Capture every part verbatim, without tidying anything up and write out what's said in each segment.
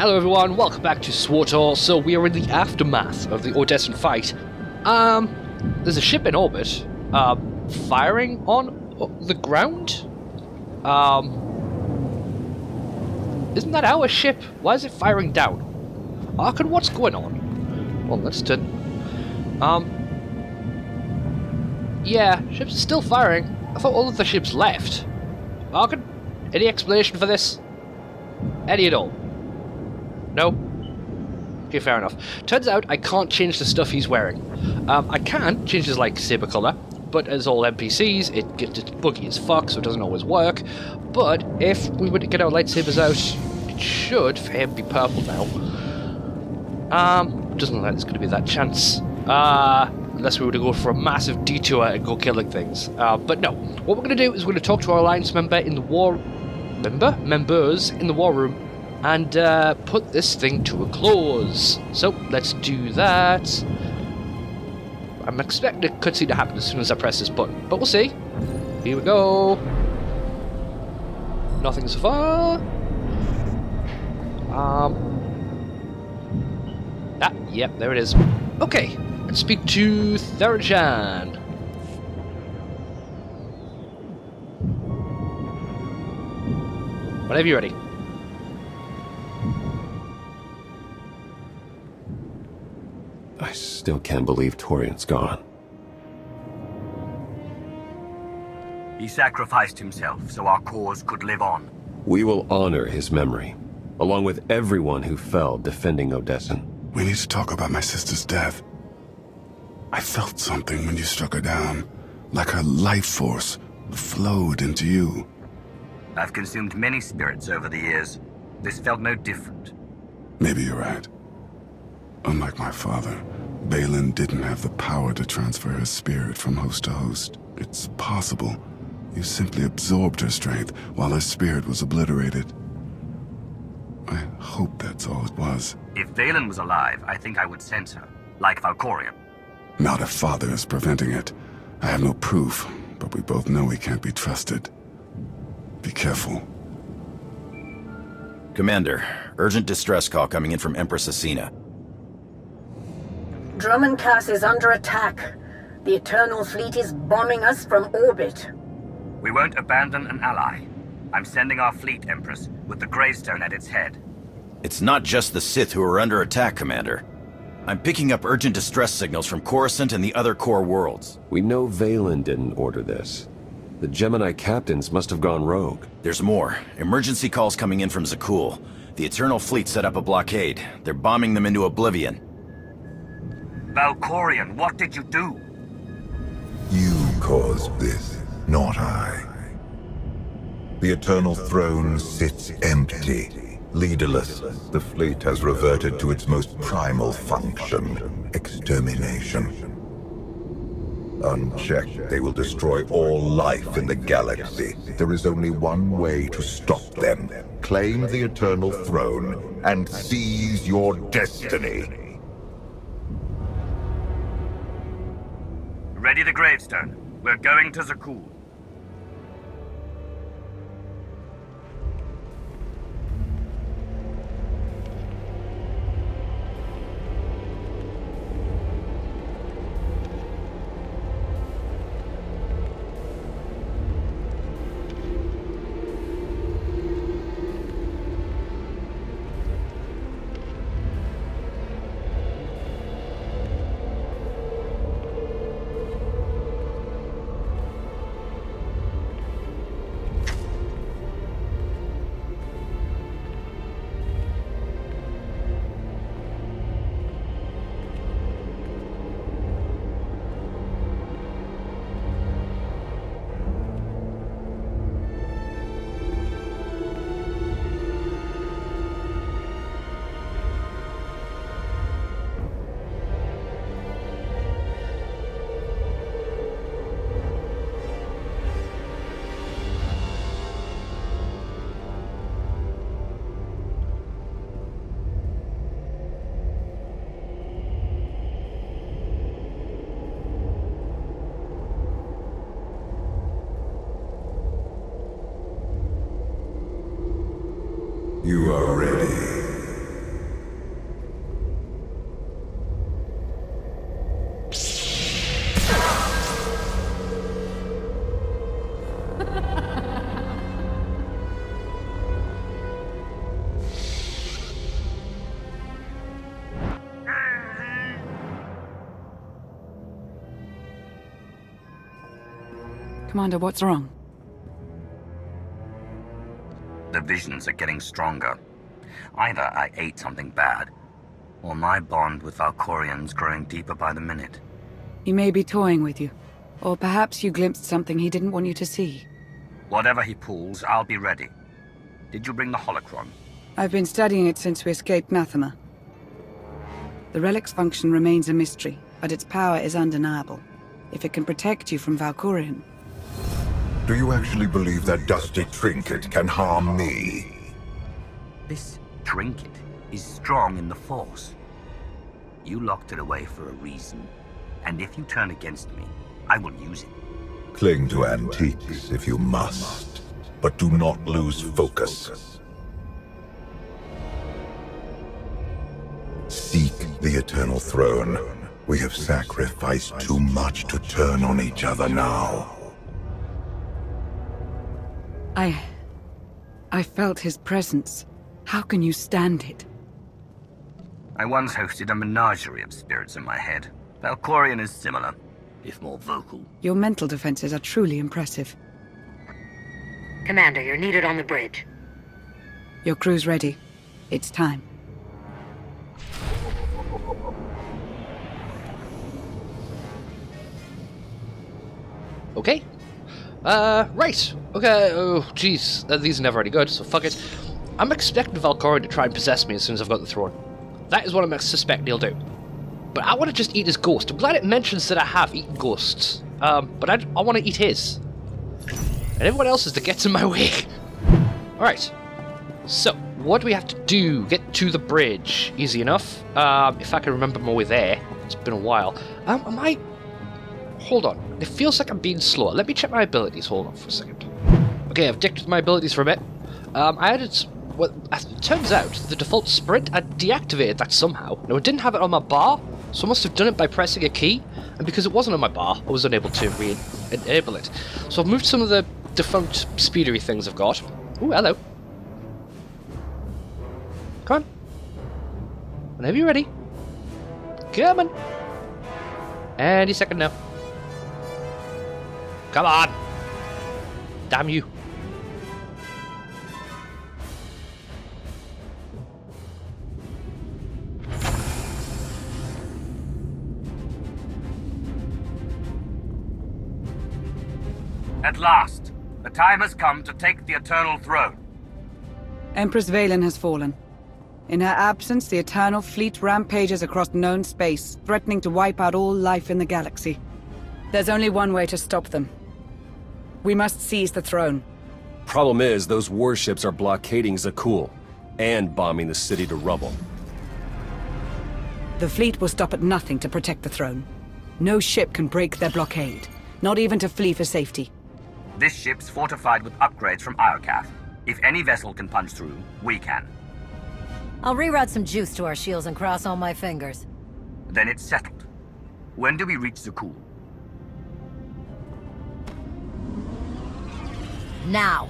Hello everyone, welcome back to S W T O R. So we are in the aftermath of the Odessen fight. Um, there's a ship in orbit, uh, firing on the ground? Um, isn't that our ship? Why is it firing down? Arcann, what's going on? Well, let's turn. Um, yeah, ships are still firing. I thought all of the ships left. Arcann, any explanation for this? Any at all? No? Okay, fair enough. Turns out I can't change the stuff he's wearing. Um, I can change his, like, saber colour, but as all N P Cs, it gets buggy as fuck, so it doesn't always work. But if we were to get our lightsabers out, it should, for him, be purple now. Um, doesn't look like there's going to be that chance. Uh, unless we were to go for a massive detour and go killing things. Uh, but no. What we're going to do is we're going to talk to our alliance member in the war... Member? Members in the war room. And uh, put this thing to a close. So let's do that. I'm expecting a cutscene to happen as soon as I press this button, but we'll see. Here we go. Nothing so far. Um. Ah, yep, there it is. Okay, let's speak to Theron. Whenever you're ready. I still can't believe Torian's gone. He sacrificed himself so our cause could live on. We will honor his memory, along with everyone who fell defending Odessen. We need to talk about my sister's death. I felt something when you struck her down, like her life force flowed into you. I've consumed many spirits over the years. This felt no different. Maybe you're right. Unlike my father, Vaylin didn't have the power to transfer her spirit from host to host. It's possible. You simply absorbed her strength while her spirit was obliterated. I hope that's all it was. If Vaylin was alive, I think I would sense her, like Valkorion. Not if father is preventing it. I have no proof, but we both know he can't be trusted. Be careful. Commander, urgent distress call coming in from Empress Acina. Dromund Kaas is under attack. The Eternal Fleet is bombing us from orbit. We won't abandon an ally. I'm sending our fleet, Empress, with the Greystone at its head. It's not just the Sith who are under attack, Commander. I'm picking up urgent distress signals from Coruscant and the other core worlds. We know Vaylin didn't order this. The Gemini Captains must have gone rogue. There's more. Emergency calls coming in from Zakuul. The Eternal Fleet set up a blockade. They're bombing them into oblivion. Valkorion, what did you do? You caused this, not I. The Eternal Throne sits empty, leaderless. The fleet has reverted to its most primal function, extermination. Unchecked, they will destroy all life in the galaxy. There is only one way to stop them. Claim the Eternal Throne and seize your destiny. Ready the Gravestone. We're going to Zakuul. You are ready. Commander, what's wrong? The visions are getting stronger. Either I ate something bad, or my bond with Valkorion's growing deeper by the minute. He may be toying with you, or perhaps you glimpsed something he didn't want you to see. Whatever he pulls, I'll be ready. Did you bring the holocron? I've been studying it since we escaped Nathema. The relic's function remains a mystery, but its power is undeniable. If it can protect you from Valkorion. Do you actually believe that dusty trinket can harm me? This trinket is strong in the Force. You locked it away for a reason, and if you turn against me, I will use it. Cling to antiques if you must, but do not lose focus. Seek the Eternal Throne. We have sacrificed too much to turn on each other now. I... I felt his presence. How can you stand it? I once hosted a menagerie of spirits in my head. Valkorion is similar, if more vocal. Your mental defenses are truly impressive. Commander, you're needed on the bridge. Your crew's ready. It's time. Okay. Uh, right. Okay. Oh, jeez. Uh, these are never any good, so fuck it. I'm expecting Valkorion to try and possess me as soon as I've got the throne. That is what I suspect he'll do. But I want to just eat his ghost. I'm glad it mentions that I have eaten ghosts. Um, but I, I want to eat his. And everyone else's that gets in my way. Alright. So, what do we have to do? Get to the bridge. Easy enough. Um, if I can remember my way there. It's been a while. Um, am I... Hold on. It feels like I'm being slower. Let me check my abilities. Hold on for a second. Okay, I've dicked with my abilities for a bit. Um, I added... Well, as it turns out, the default sprint, I deactivated that somehow. Now, I didn't have it on my bar, so I must have done it by pressing a key. And because it wasn't on my bar, I was unable to re-enable it. So I've moved some of the defunct speedery things I've got. Ooh, hello. Come on. Whenever you're ready. Come on. Any second now. Come on! Damn you. At last, the time has come to take the Eternal Throne. Empress Vaylin has fallen. In her absence, the Eternal Fleet rampages across known space, threatening to wipe out all life in the galaxy. There's only one way to stop them. We must seize the throne. Problem is, those warships are blockading Zakuul, and bombing the city to rubble. The fleet will stop at nothing to protect the throne. No ship can break their blockade, not even to flee for safety. This ship's fortified with upgrades from Iokath. If any vessel can punch through, we can. I'll reroute some juice to our shields and cross all my fingers. Then it's settled. When do we reach Zakuul? Now.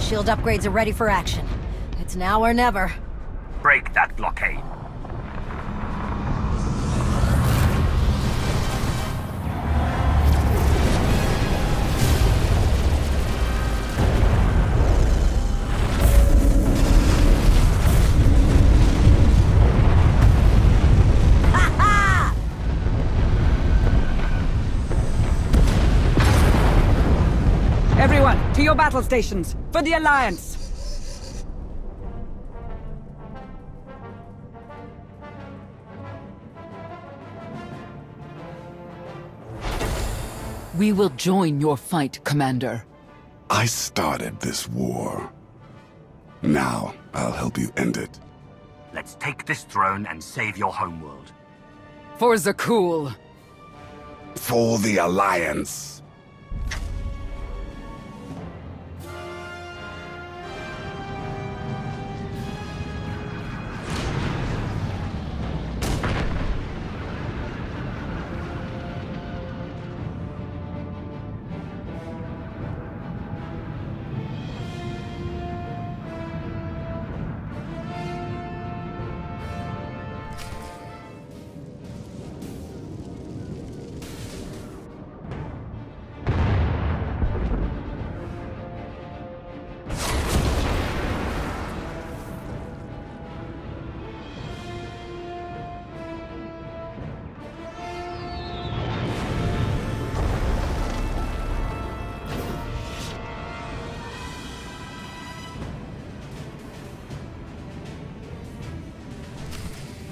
Shield upgrades are ready for action. It's now or never. Break that blockade. Everyone, to your battle stations, for the Alliance! We will join your fight, Commander. I started this war. Now, I'll help you end it. Let's take this throne and save your homeworld. For Zakuul. For the Alliance.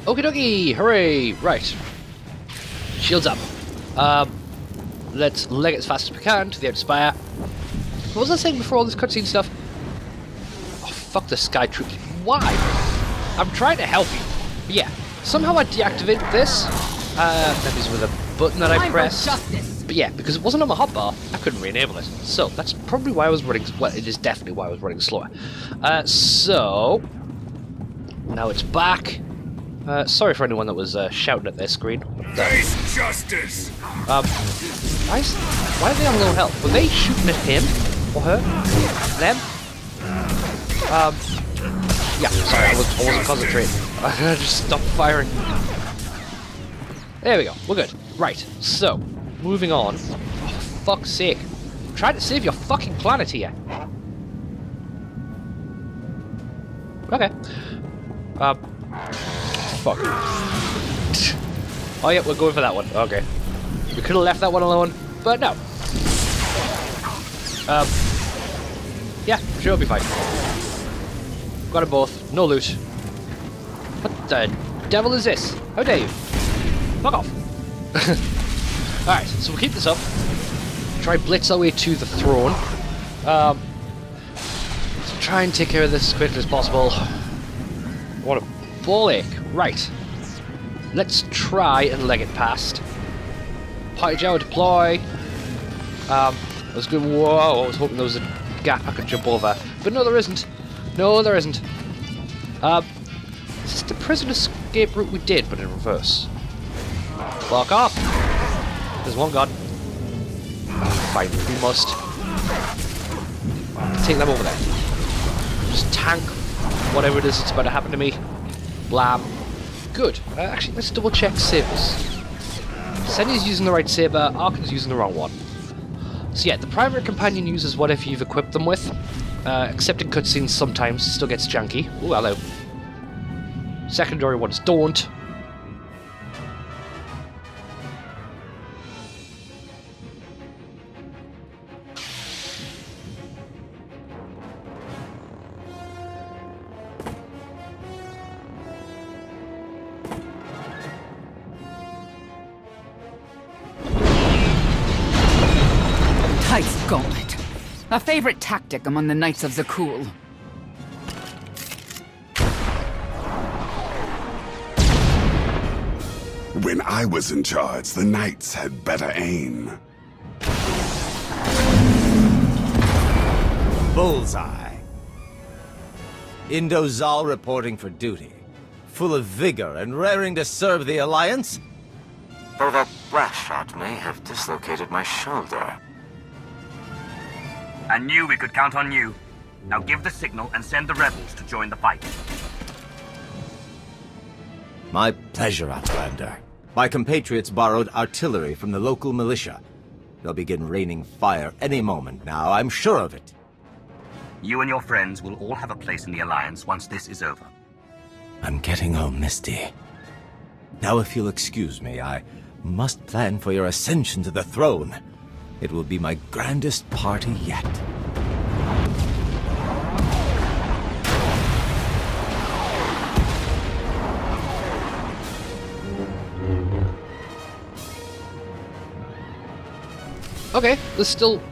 Okie dokie! Hooray! Right. Shields up. Um, let's leg it as fast as we can to the outspire. What was I saying before all this cutscene stuff? Oh, fuck the sky troops. Why? I'm trying to help you. But yeah. Somehow I deactivated this. Uh, that is with a button that I pressed. But yeah, because it wasn't on my hotbar, I couldn't re-enable it. So, that's probably why I was running... Well, it is definitely why I was running slower. Uh, so... Now it's back. Uh, sorry for anyone that was uh, shouting at their screen. Face justice. Um, why, is, why are they on low health? Were they shooting at him or her? Them? Um, yeah. Sorry, I, was, I wasn't concentrating. I just stopped firing. There we go. We're good. Right. So, moving on. Oh, fuck's sake! I'm trying to save your fucking planet here. Okay. Um. Fuck. Oh yeah, we're going for that one. Okay. We could have left that one alone, but no. Um, yeah, sure, it'll be fine. Got them both. No loot. What the devil is this? How dare you? Fuck off. Alright, so we'll keep this up. Try blitz our way to the throne. Um, so try and take care of this as quickly as possible. What a ball ache. Right, let's try and leg it past. Party Jower deploy. Um, I was going, whoa, I was hoping there was a gap I could jump over. But no, there isn't. No, there isn't. Um, is this the prison escape route we did, but in reverse? Fuck off! There's one gone. Oh, fine, we must. Take them over there. Just tank whatever it is that's about to happen to me. Blam. Good. Uh, actually, let's double check sabers. Senya's using the right saber, Arcann's using the wrong one. So yeah, the primary companion uses whatever you've equipped them with. Uh, except in cutscenes sometimes, still gets janky. Ooh, hello. Secondary ones don't. Gauntlet. A favorite tactic among the Knights of Zakuul. When I was in charge, the Knights had better aim. Bullseye. Indo Zal reporting for duty. Full of vigor and raring to serve the Alliance. Though that blast shot may have dislocated my shoulder. I knew we could count on you. Now give the signal and send the rebels to join the fight. My pleasure, Outlander. My compatriots borrowed artillery from the local militia. They'll begin raining fire any moment now, I'm sure of it. You and your friends will all have a place in the Alliance once this is over. I'm getting all misty. Now if you'll excuse me, I must plan for your ascension to the throne. It will be my grandest party yet. Okay, there's still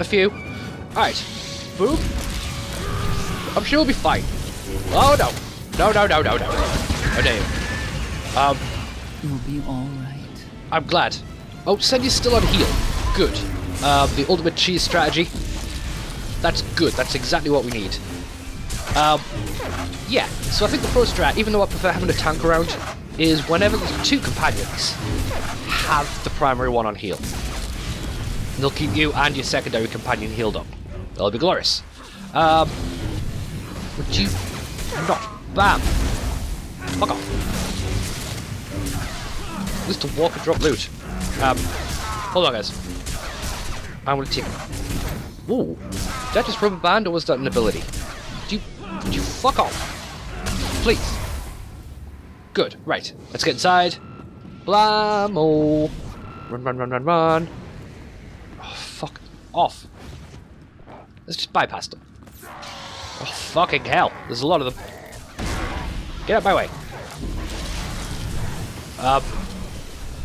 a few. Alright. Boom. I'm sure we'll be fine. Oh no. No, no, no, no, no. How dare you? Um. You'll be alright. I'm glad. Oh, Senya's still on heal. Good. Um, the ultimate cheese strategy. That's good. That's exactly what we need. Um, yeah. So I think the pro strat, even though I prefer having a tank around, is whenever there's two companions, have the primary one on heal. They'll keep you and your secondary companion healed up. That'll be glorious. Um, would you not? Bam! Fuck off. At least to walk and drop loot. Um, hold on, guys. I'm gonna take. Ooh, did that just rubber band or was that an ability? Do you, do you fuck off? Please. Good. Right. Let's get inside. Blammo. Run, run, run, run, run. Oh, fuck off. Let's just bypass them. Oh, fucking hell. There's a lot of them. Get out of my way. Um,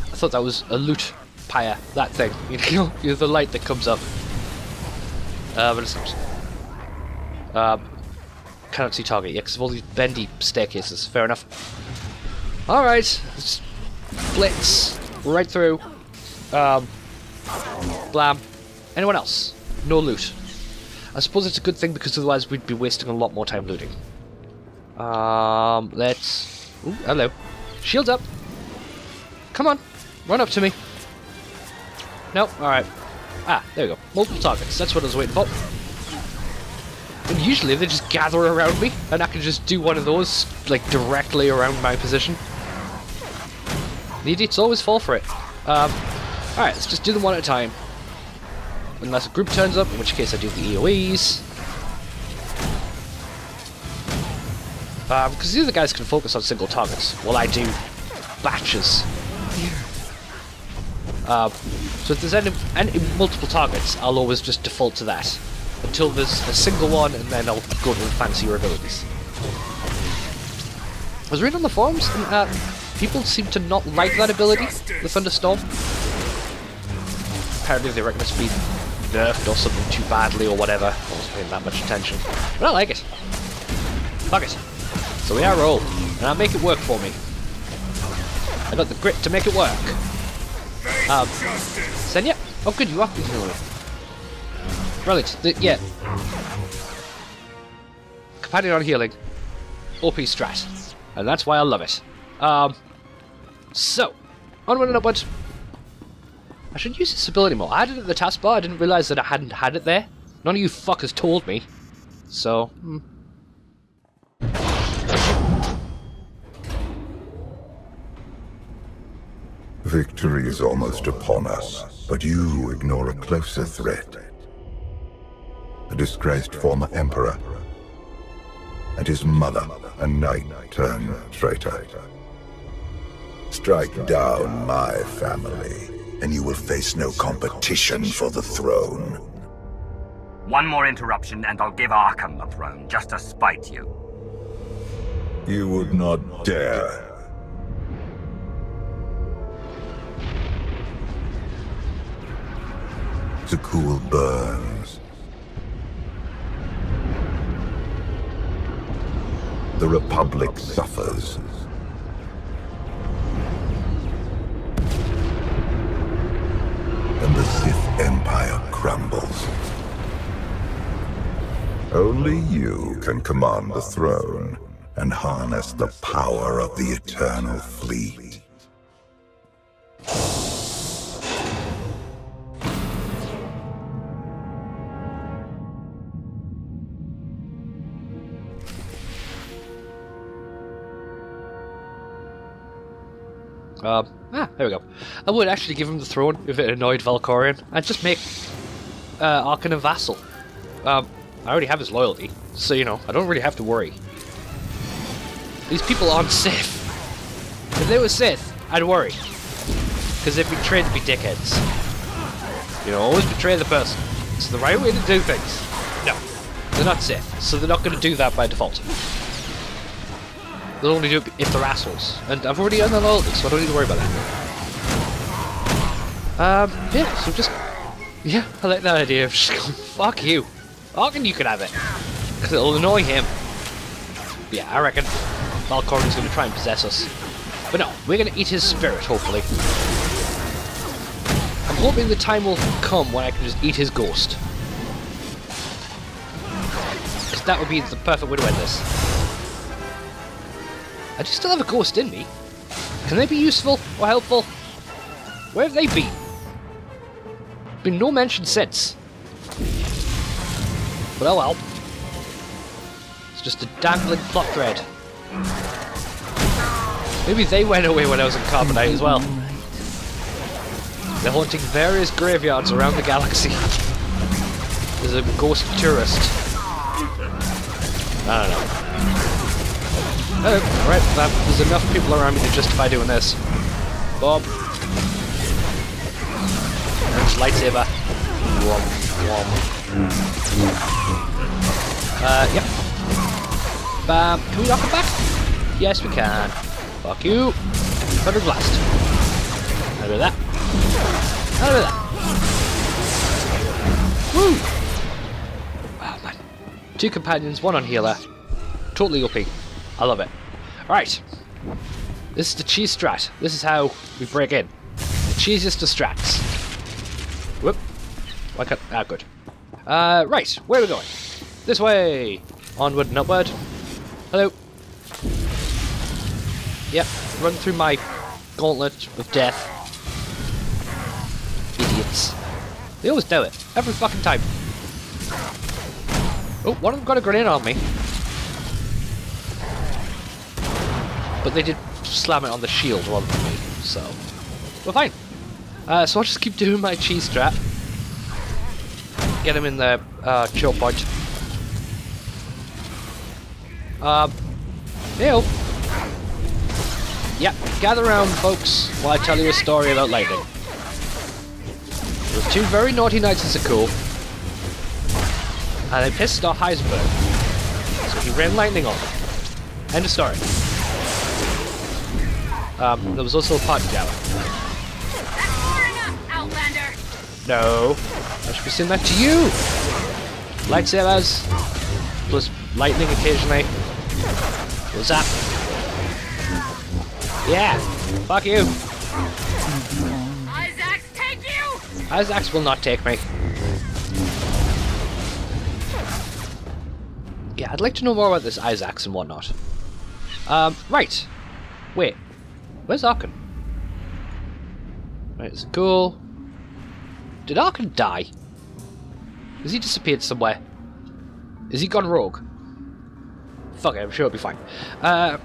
I thought that was a loot pyre. That thing. You know, the light that comes up. Uh, but it's not. Um, cannot see target yet because of all these bendy staircases. Fair enough. Alright. Let's blitz right through. Um, blam. Anyone else? No loot. I suppose it's a good thing because otherwise we'd be wasting a lot more time looting. Um, let's... Ooh, hello. Shields up. Come on. Run up to me. Nope, alright. Ah, there we go. Multiple targets. That's what I was waiting for. And usually they just gather around me and I can just do one of those, like, directly around my position. The idiots always fall for it. Um, alright, let's just do them one at a time. Unless a group turns up, in which case I do the E O Es. Um, because the other guys can focus on single targets, while I do batches. Um, so if there's any, any multiple targets, I'll always just default to that. Until there's a single one, and then I'll go to the fancier abilities. I was reading on the forums, and uh, people seem to not like that ability, the Thunderstorm. Apparently they reckon it's been nerfed or something too badly or whatever. I wasn't paying that much attention. But I like it. Fuck it. So we are roll. And I make it work for me. I got the grit to make it work. Um, Senya? Oh good, you are continuing. Brilliant. The, yeah. Companion on healing. O P strat. And that's why I love it. Um, so. Onward and upward. I should use this ability more. I had it at the taskbar. I didn't realise that I hadn't had it there. None of you fuckers told me. So... Hmm. Victory is almost upon us, but you ignore a closer threat. The disgraced former emperor and his mother, a knight turned traitor. Strike down my family, and you will face no competition for the throne. One more interruption and I'll give Arcann the throne, just to spite you. You would not dare. Zakuul burns. The Republic suffers. And the Sith Empire crumbles. Only you can command the throne and harness the power of the Eternal Fleet. Um, ah, there we go. I would actually give him the throne if it annoyed Valkorion. I'd just make uh, Arcann a vassal. Um, I already have his loyalty, so you know, I don't really have to worry. These people aren't Sith. If they were Sith, I'd worry. Because they'd betray to be dickheads. You know, always betray the person. It's the right way to do things. No, they're not Sith, so they're not going to do that by default. They'll only do it if they're assholes. And I've already earned their loyalty, so I don't need to worry about that. Um, yeah, so just... Yeah, I like that idea of just going, fuck you. Arcann, you can have it. Because it'll annoy him. Yeah, I reckon. Valkorion's going to try and possess us. But no, we're going to eat his spirit, hopefully. I'm hoping the time will come when I can just eat his ghost. Because that would be the perfect way to end this. I do still have a ghost in me. Can they be useful or helpful? Where have they been? Been no mention since. But oh well. It's just a dangling plot thread. Maybe they went away when I was in Carbonite as well. They're haunting various graveyards around the galaxy. There's a ghost tourist. I don't know. Oh, alright, there's enough people around me to justify doing this. Bob. There's lightsaber. Womp, womp. Uh, yep. Bam. Can we knock it back? Yes, we can. Fuck you. Thunder blast. Out of that. Out of that. Woo! Wow, man. Two companions, one on healer. Totally uppy. I love it. Alright. This is the cheese strat. This is how we break in. The cheesiest of strats. Whoop. Why can't... Ah, good. Uh, right. Where are we going? This way. Onward and upward. Hello. Yep. Run through my gauntlet of death. Idiots. They always do it. Every fucking time. Oh, one of them got a grenade on me. But they did slam it on the shield rather than me, so we're fine. Uh, so I'll just keep doing my cheese strat. Get him in the uh, chill point. Um, heal. Yeah, gather around, folks, while I tell you a story about lightning. There were two very naughty knights in Zakuul, and they pissed off Heisenberg, so he ran lightning on them. End of story. Um, there was also a party gala. That's far enough, Outlander! No. I should be sending that to you! Lightsabers. Plus lightning occasionally. What's up? Yeah! Fuck you! Isaacs, take you! Isaacs will not take me. Yeah, I'd like to know more about this Isaacs and whatnot. Um, right. Wait. Where's Arcann? Right, it's cool. Did Arcann die? Has he disappeared somewhere? Is he gone rogue? Fuck it, I'm sure it'll be fine. Uh,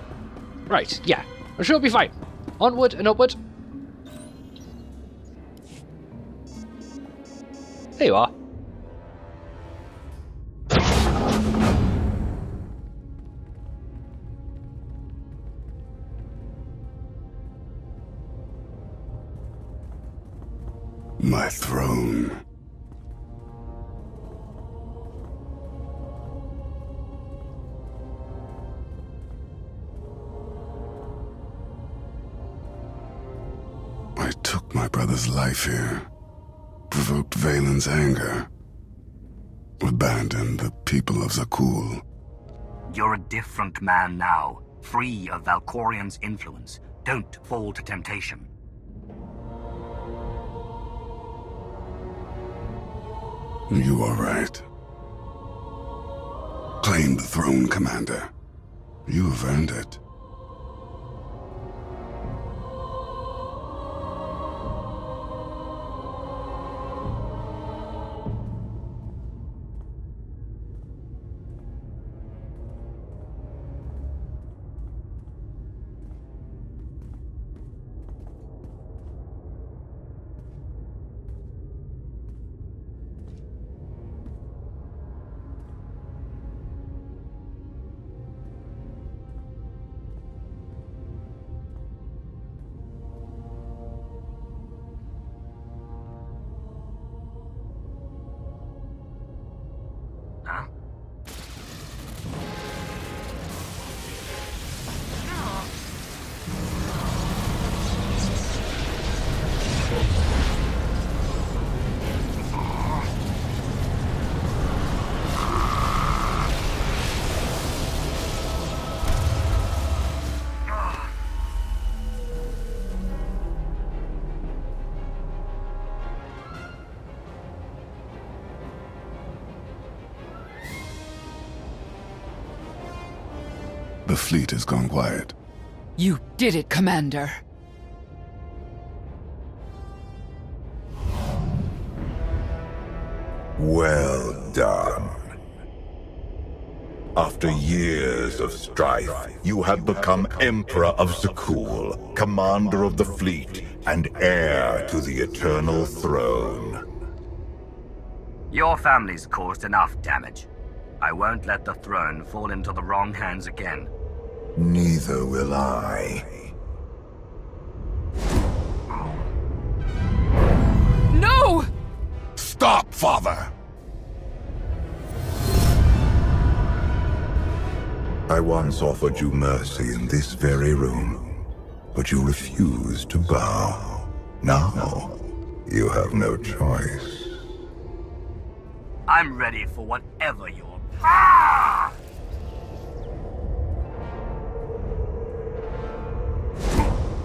right, yeah. I'm sure it'll be fine. Onward and upward. There you are. My throne. I took my brother's life here, provoked Vaylin's anger, abandoned the people of Zakuul. You're a different man now, free of Valkorion's influence. Don't fall to temptation. You are right. Claim the throne, Commander. You have earned it. The fleet has gone quiet. You did it, Commander. Well done. After years of strife, you have become Emperor of Zakuul, Commander of the Fleet, and heir to the Eternal Throne. Your family's caused enough damage. I won't let the throne fall into the wrong hands again. Neither will I. No! Stop, Father! I once offered you mercy in this very room, but you refused to bow. Now, you have no choice. I'm ready for whatever you're... Ah!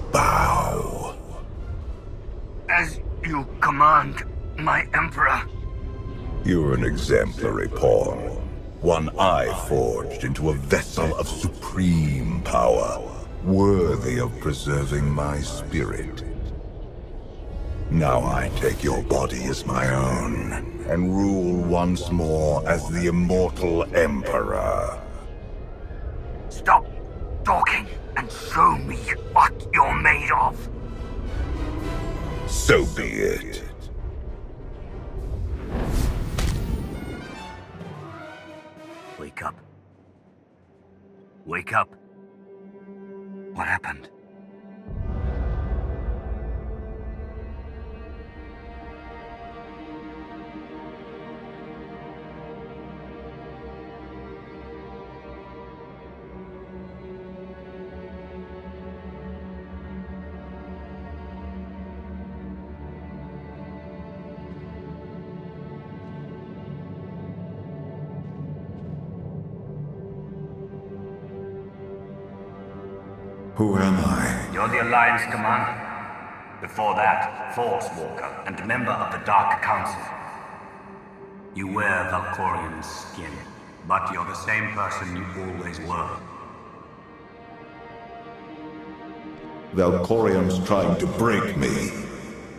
Bow. As you command, my Emperor. You're an exemplary pawn. One I forged into a vessel of supreme power, worthy of preserving my spirit. Now I take your body as my own, and rule once more as the immortal Emperor. Stop talking and show me what you're made of. So be it. Wake up. Wake up. What happened? Who am I? You're the Alliance Commander. Before that, Force Walker and member of the Dark Council. You wear Valkorion skin, but you're the same person you always were. Valkorion's trying to break me.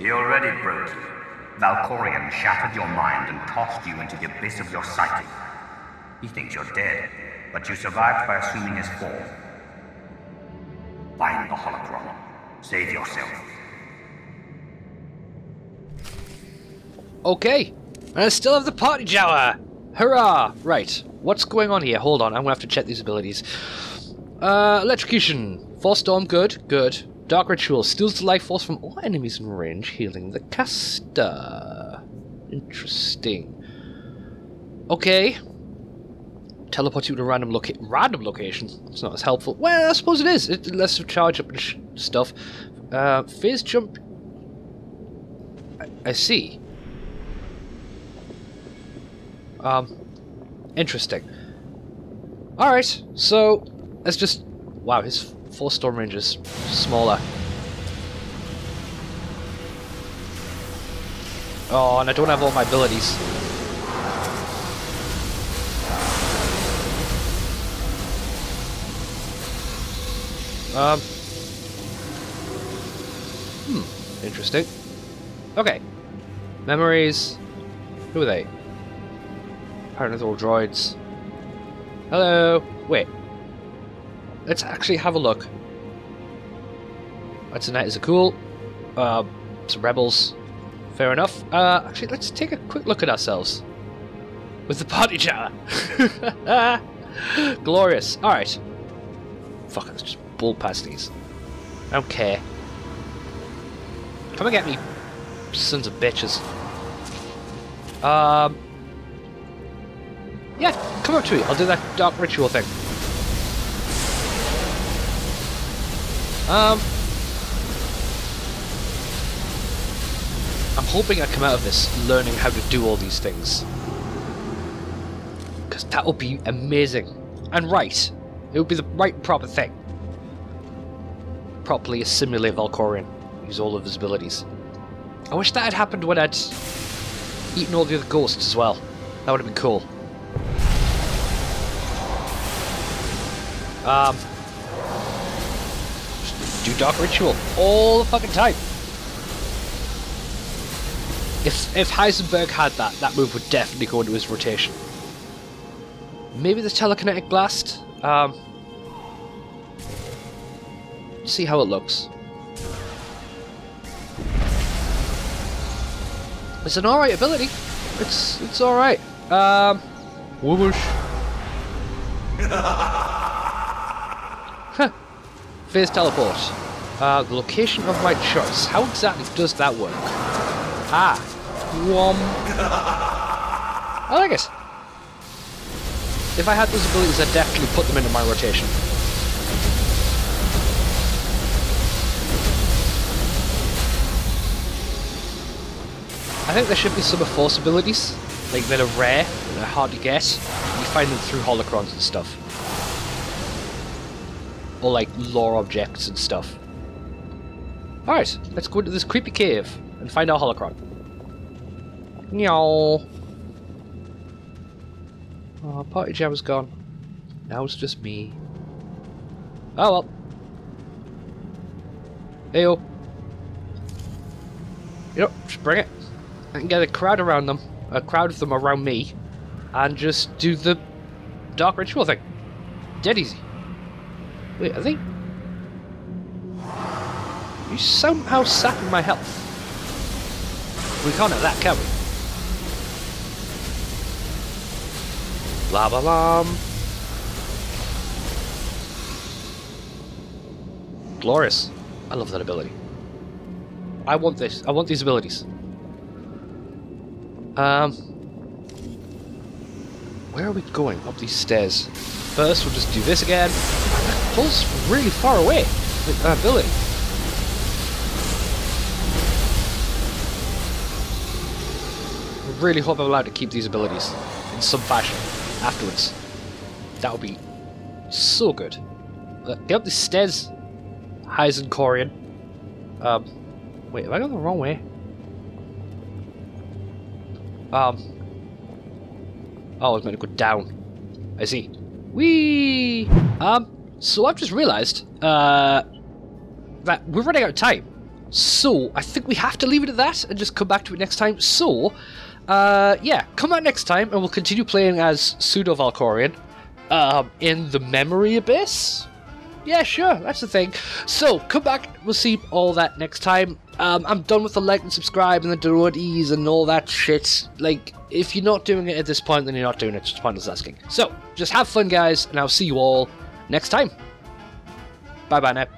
He already broke you. Valkorion shattered your mind and tossed you into the abyss of your psyche. He thinks you're dead, but you survived by assuming his form. Find the holocron. Save yourself. Okay. And I still have the party shower! Hurrah! Right. What's going on here? Hold on, I'm gonna have to check these abilities. Uh, electrocution. Force storm, good, good. Dark ritual. Steals the life force from all enemies in range, healing the caster. Interesting. Okay. Teleport you to a random loca random location. It's not as helpful. Well, I suppose it is. It lets you charge up and sh stuff. Uh, phase jump. I, I see. Um, interesting. All right. So let's just. Wow, his four storm range is smaller. Oh, and I don't have all my abilities. Um, hmm, interesting. Okay. Memories. Who are they? Paranethal droids. Hello. Wait. Let's actually have a look. That's a Knight of Zakuul. Uh, some rebels. Fair enough. Uh, actually, let's take a quick look at ourselves. With the party chatter. Glorious. Alright. Fuck, let's just bull past these. I don't care. Come and get me, sons of bitches. Um. Yeah, come up to me. I'll do that dark ritual thing. Um. I'm hoping I come out of this learning how to do all these things, because that would be amazing and right. It would be the right and proper thing. Properly assimilate Valkorion, use all of his abilities. I wish that had happened when I'd eaten all the other ghosts as well. That would have been cool. Um, just do Dark Ritual all the fucking time. If if Heisenberg had that, that move would definitely go into his rotation. Maybe the Telekinetic Blast. Um, see how it looks. It's an alright ability. It's it's alright. Um, whoosh. Huh. Phase teleport. Uh, the location of my choice. How exactly does that work? Ah. Whom. I like it. If I had those abilities, I'd definitely put them into my rotation. I think there should be some of Force abilities, like that are rare, and they're hard to get. You find them through holocrons and stuff. Or like lore objects and stuff. Alright, let's go into this creepy cave and find our holocron. Meow. Oh, party jam is gone. Now it's just me. Oh well. Heyo. You know, just bring it. I can get a crowd around them, a crowd of them around me, and just do the Dark Ritual thing. Dead easy. Wait, are they? You somehow sapping my health. We can't have that, can we? Lava bomb. Glorious. I love that ability. I want this. I want these abilities. Um, where are we going? Up these stairs. First, we'll just do this again. That pulls really far away. The ability. I really hope I'm allowed to keep these abilities in some fashion afterwards. That would be so good. Uh, get up these stairs, Heisenkorion. Um, wait, have I gone the wrong way? Um, oh, I was meant to go down. I see. Whee! Um, so I've just realised, uh, that we're running out of time. So, I think we have to leave it at that and just come back to it next time. So, uh, yeah, come out next time and we'll continue playing as Pseudo Valkorion, um, in the Memory Abyss? Yeah, sure, that's the thing. So, come back, we'll see all that next time. Um, I'm done with the like and subscribe and the deroadies and all that shit. Like, if you're not doing it at this point, then you're not doing it. Just pointless asking. So, just have fun, guys, and I'll see you all next time. Bye-bye now.